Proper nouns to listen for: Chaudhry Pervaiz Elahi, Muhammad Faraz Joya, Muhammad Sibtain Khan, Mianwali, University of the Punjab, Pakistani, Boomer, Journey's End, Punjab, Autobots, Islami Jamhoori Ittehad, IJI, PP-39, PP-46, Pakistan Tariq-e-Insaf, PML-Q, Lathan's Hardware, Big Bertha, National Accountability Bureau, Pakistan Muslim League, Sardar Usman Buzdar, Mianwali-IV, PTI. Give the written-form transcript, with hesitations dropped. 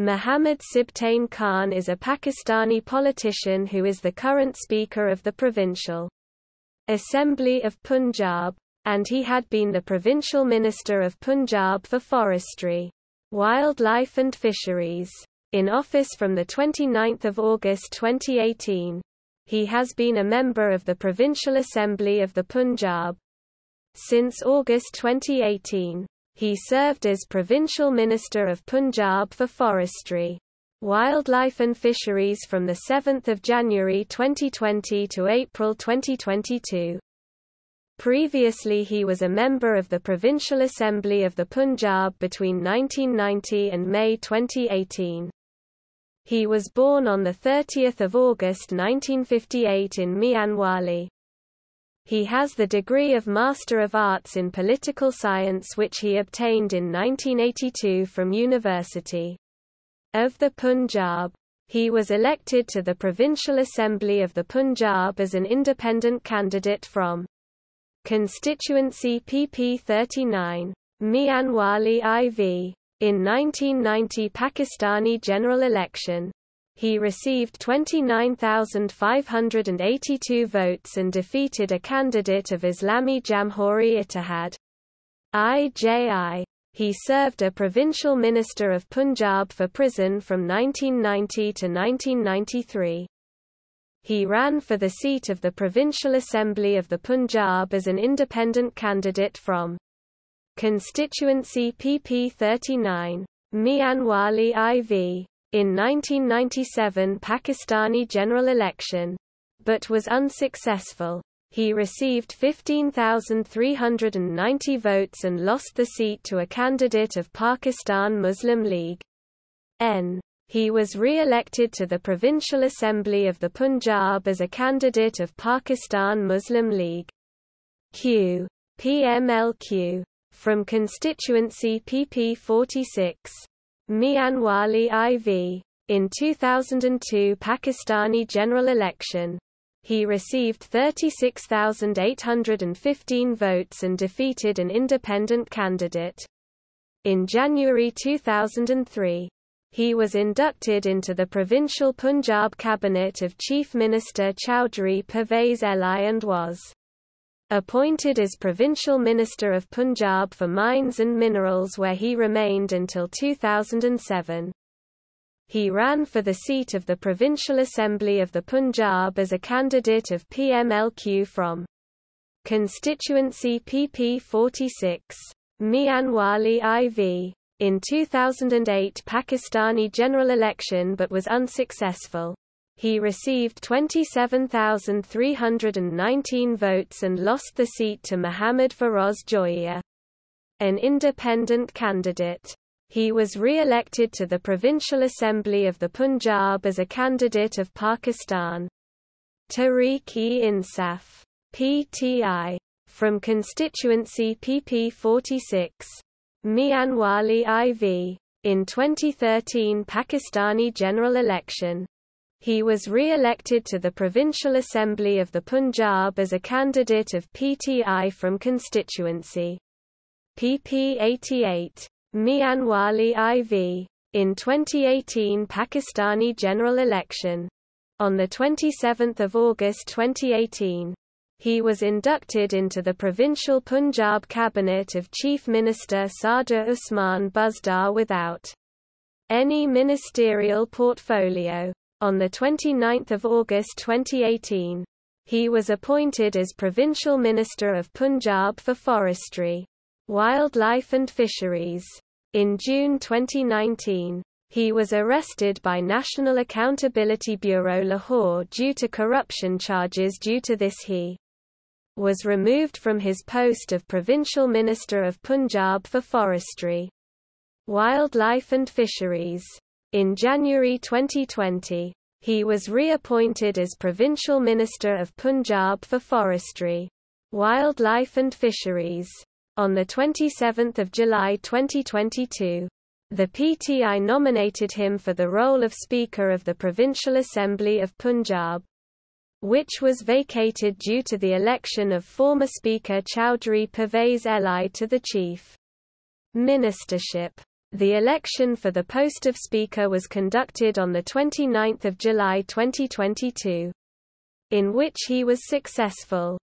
Muhammad Sibtain Khan is a Pakistani politician who is the current Speaker of the Provincial Assembly of Punjab, and he had been the Provincial Minister of Punjab for Forestry, Wildlife and Fisheries, in office from 29 August 2018. He has been a member of the Provincial Assembly of the Punjab since August 2018. He served as Provincial Minister of Punjab for Forestry, Wildlife and Fisheries from 7 January 2020 to April 2022. Previously he was a member of the Provincial Assembly of the Punjab between 1990 and May 2018. He was born on 30 August 1958 in Mianwali. He has the degree of Master of Arts in Political Science, which he obtained in 1982 from University of the Punjab. He was elected to the Provincial Assembly of the Punjab as an independent candidate from constituency PP-39, Mianwali-IV, in 1990 Pakistani general election. He received 29,582 votes and defeated a candidate of Islami Jamhoori Ittehad (IJI). He served as Provincial Minister of Punjab for Prison from 1990 to 1993. He ran for the seat of the Provincial Assembly of the Punjab as an independent candidate from constituency PP-39, Mianwali-IV. In 1997 Pakistani general election, but was unsuccessful. He received 15,390 votes and lost the seat to a candidate of Pakistan Muslim League (PML-Q). He was re-elected to the Provincial Assembly of the Punjab as a candidate of Pakistan Muslim League (PML-Q), PML-Q, from constituency PP-46. Mianwali-IV. In 2002 Pakistani general election, he received 36,815 votes and defeated an independent candidate. In January 2003, he was inducted into the Provincial Punjab Cabinet of Chief Minister Chaudhry Pervaiz Elahi and was appointed as Provincial Minister of Punjab for Mines and Minerals, where he remained until 2007. He ran for the seat of the Provincial Assembly of the Punjab as a candidate of PML-Q from constituency PP-46, Mianwali-IV. In 2008 Pakistani general election, but was unsuccessful. He received 27,319 votes and lost the seat to Muhammad Faraz Joya, an independent candidate. He was re-elected to the Provincial Assembly of the Punjab as a candidate of Pakistan Tariq-e-Insaf (PTI), from constituency PP-46, Mianwali-IV. In 2013 Pakistani general election, he was re-elected to the Provincial Assembly of the Punjab as a candidate of PTI from constituency PP-88, Mianwali-IV. In 2018 Pakistani general election, on 27 August 2018, he was inducted into the Provincial Punjab Cabinet of Chief Minister Sardar Usman Buzdar without any ministerial portfolio. On 29 August 2018, he was appointed as Provincial Minister of Punjab for Forestry, Wildlife and Fisheries. In June 2019, he was arrested by National Accountability Bureau Lahore due to corruption charges. Due to this he was removed from his post of Provincial Minister of Punjab for Forestry, Wildlife and Fisheries. In January 2020, he was reappointed as Provincial Minister of Punjab for Forestry, Wildlife and Fisheries. On 27 July 2022, the PTI nominated him for the role of Speaker of the Provincial Assembly of Punjab, which was vacated due to the election of former Speaker Chaudhry Pervaiz Elahi to the Chief Ministership. The election for the post of Speaker was conducted on 29 July 2022, in which he was successful.